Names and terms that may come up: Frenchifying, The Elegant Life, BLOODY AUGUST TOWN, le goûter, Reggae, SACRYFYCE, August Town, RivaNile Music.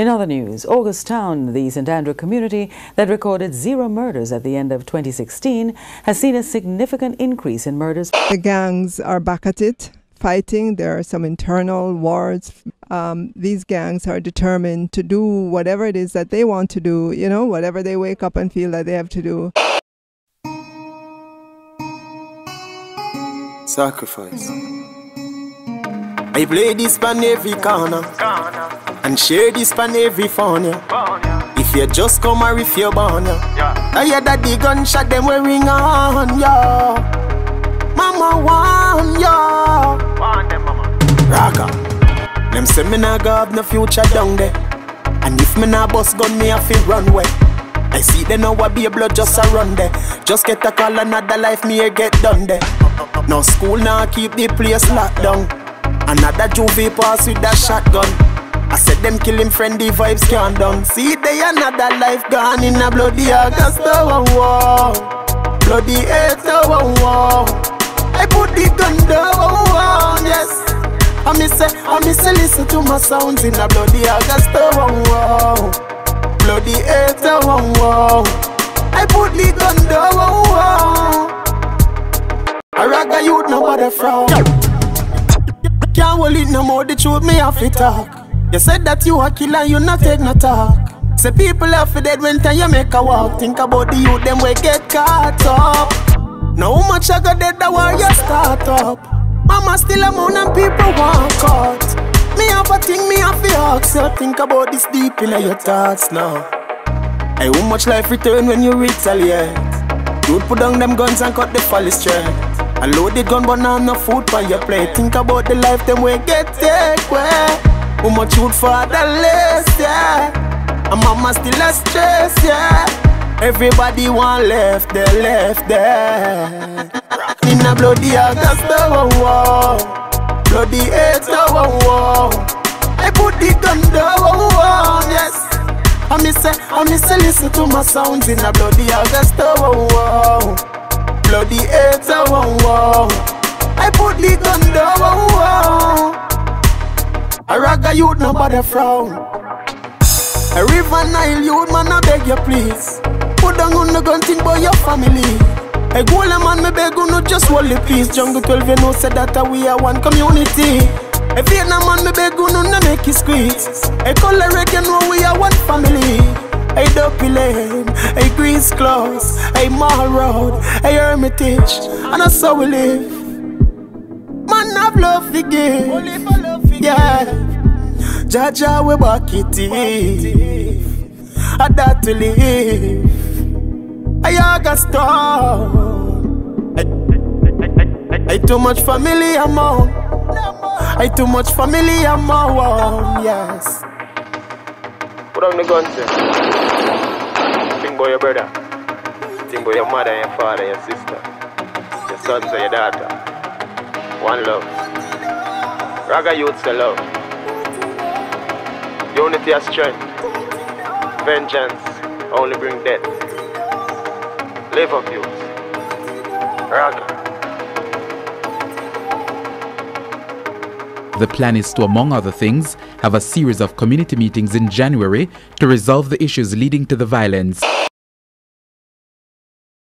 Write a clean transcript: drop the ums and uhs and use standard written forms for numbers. In other news, August Town, the St Andrew community that recorded 0 murders at the end of 2016, has seen a significant increase in murders. The gangs are back at it, fighting. There are some internal wars. These gangs are determined to do whatever it is that they want to do, you know, whatever they wake up and feel that they have to do. Sacrifice. I play this pan every corner and share this pan every phone. Yeah. If you just come or if you're born, yeah. I hear that the gunshot them we ring on, yeah. Mama want, yeah. Want them, mama. Raga. Them say me nah go have no future down there, and if me nah bust gun me have to run away. I see they know I be a blood just around there. Just get a call another life me a get done there. No school now keep the place locked down. Another juvie pass with that shotgun. I said them kill him friend, the vibes can't down. See they another life gone in a bloody August Town. Bloody Town. I put the gun down, yes. I miss a listen to my sounds in a bloody August Town. Bloody Town, wow. I put the gun down, wow. I ragga youth know what they from. Can't hold it no more, the truth me have to talk. You said that you a killer, you not take no talk. Say people have to dead when time you make a walk. Think about the youth, them we get caught up. Now how much I got dead, the warrior start up. Mama still a moan and people want caught. Me have a thing, me have a hawk, so think about this deep in your thoughts now. Hey, how much life return when you retaliate? Dude put down them guns and cut the folly straight. I loaded gun but now no food for your plate. Think about the life them we get take away. How much food for the less, yeah. And mama still a stress, yeah. Everybody want left there. In a bloody August Town, wow. Bloody Town, wow. I put the gun down, wow, yes. I miss a listen to my sounds in a bloody August Town, wow. Bloody Town, wow. I put the gun down, wow. I ragga youth nobody frown. A RivaNile youth man I beg you please. Put down on the gun think about your family. Hey, go on, man, me beg you no just hold the peace. Jungle 12, you know, said that we are one community. Hey, Vietnam, man, me beg you no make it squeeze. Hey, color reggae, you know, we are one family. Hey, Dopey Lane, hey, Grease Close, hey, Mall Road, hey, Hermitage, and that's how we live. Man, I love the game, yeah. Jaja, we back it in. I that to live. August Town. I too much family among. I too much family among. Yes. Put down the guns, yeah. Think about your brother. Think about your mother, your father, your sister, your sons and your daughter. One love. Ragga youths to love. Unity and strength. Vengeance only bring death. Live up, you. Raga. The plan is to, among other things, have a series of community meetings in January to resolve the issues leading to the violence.